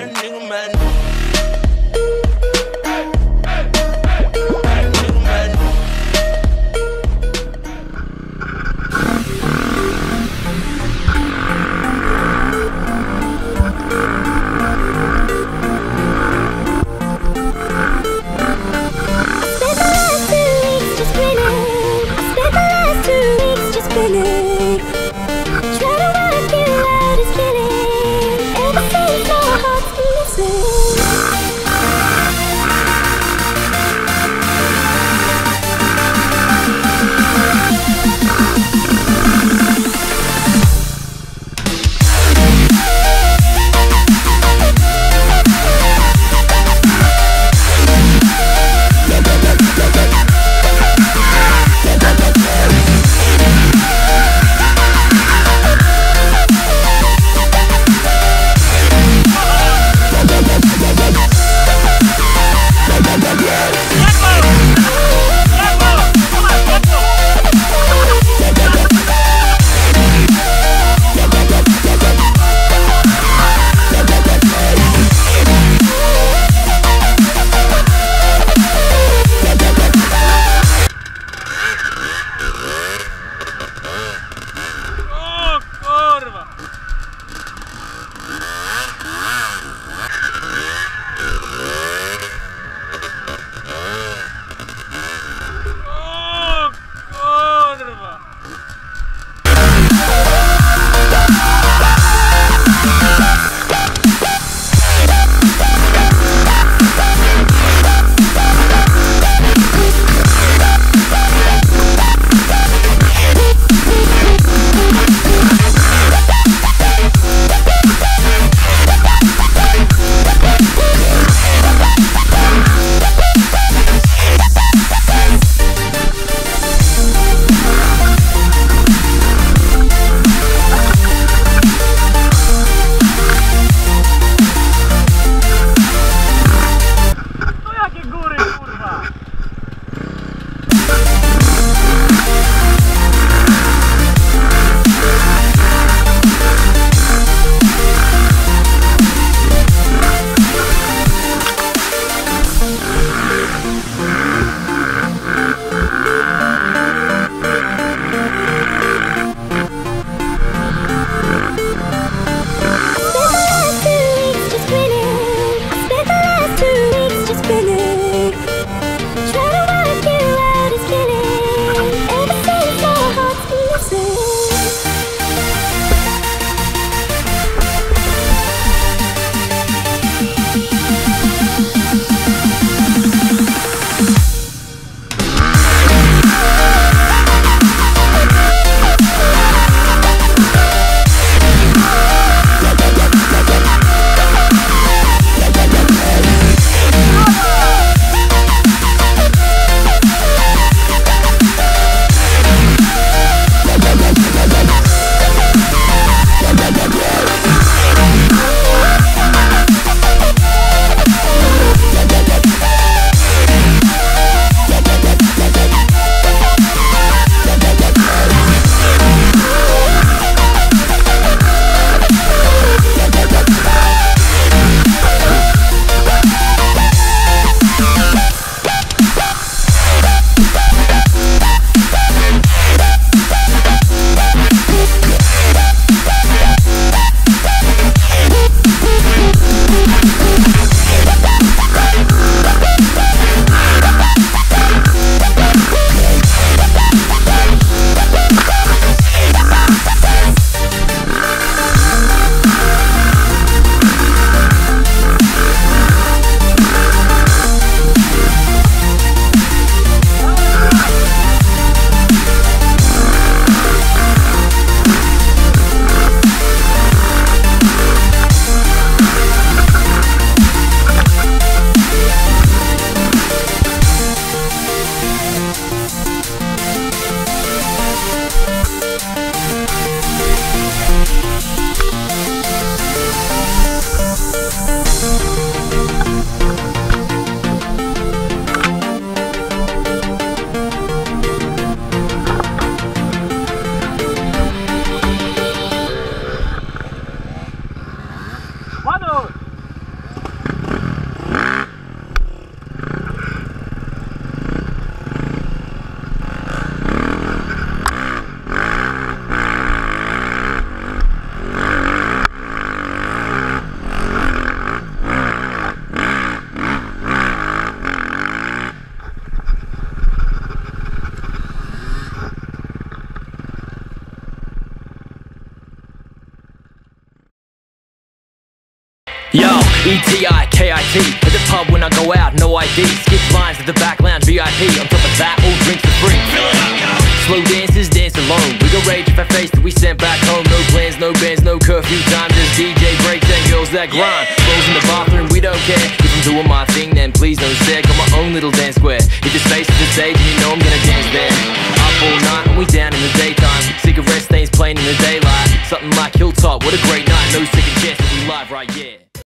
Mad nigga, mad nigga. E-T-I-K-I-T. At the pub when I go out, no ID. Skip lines at the back lounge, VIP. On top of that, all drinks for free. Slow dances, dance alone. We go rage if I face till we sent back home. No plans, no bands, no curfew time. Just DJ breaks and girls that grind. Girls in the bathroom, we don't care. If I'm doing my thing, then please don't stare. Got my own little dance square. If your space is the stage, then you know I'm gonna dance there. Up all night and we down in the daytime. Cigarette stains playing in the daylight. Something like Hilltop, what a great night. No second chance that we live right, yeah.